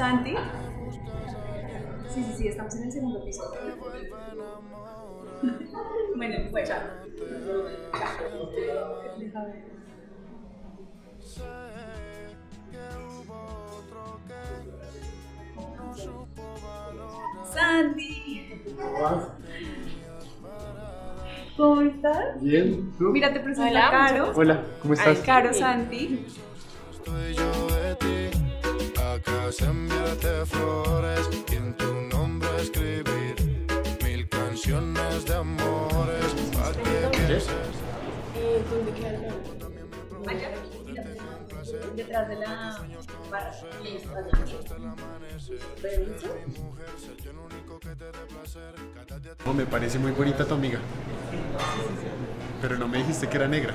Santi. Sí, sí, sí, estamos en el segundo piso. Bueno, pues ya. Deja ver. Santi. ¿Cómo vas? ¿Cómo estás? Bien, ¿tú? Mira, te presento a Caro. Hola, ¿cómo estás? Ay, Caro, Santi. Estoy yo de ti, acá se enviarte flores y en tu nombre escribir 1000 canciones de amores. ¿Para qué quieres? ¿Dónde quedas? Allá, detrás de la barra. Me parece muy bonita tu amiga, pero no me dijiste que era negra.